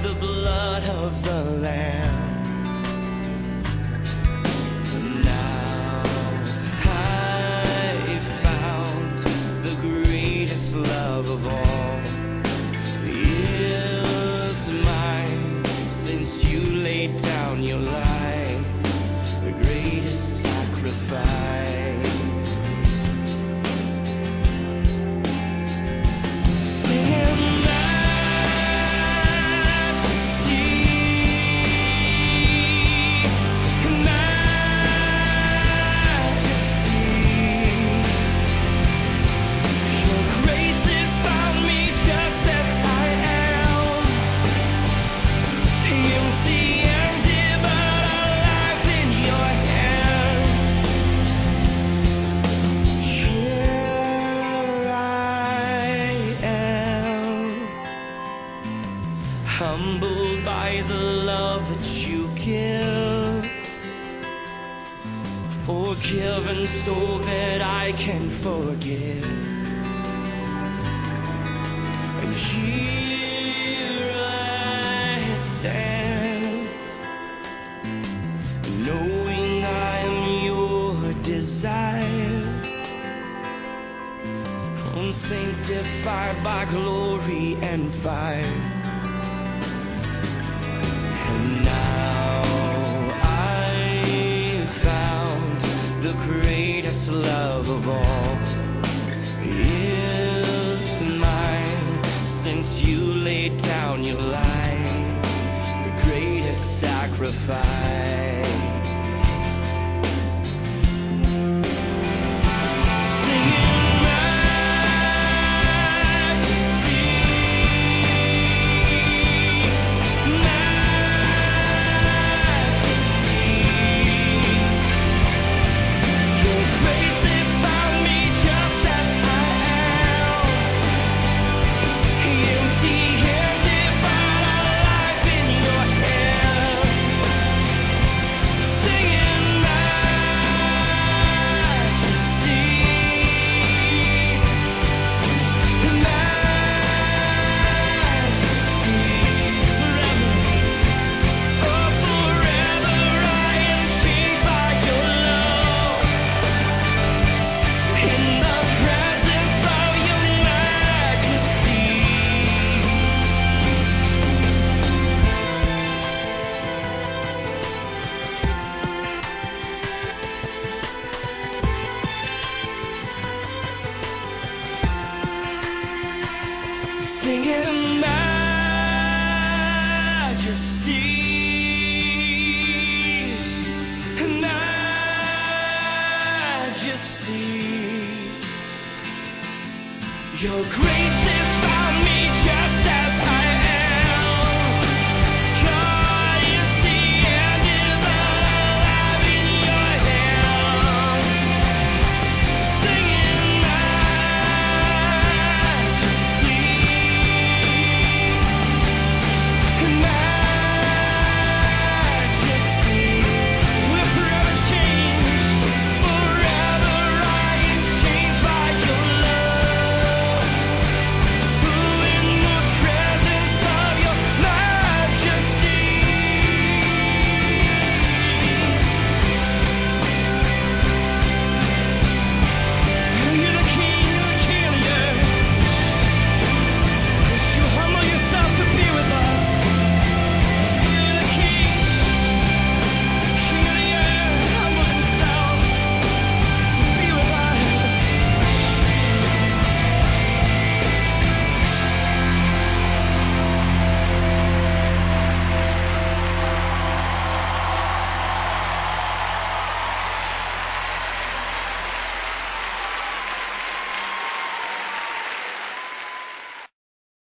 see the blood of the Lamb. Humbled by the love that you give, forgiven so that I can forgive. And here I stand, knowing I am your desire, unsanctified by glory and fire. Singing now.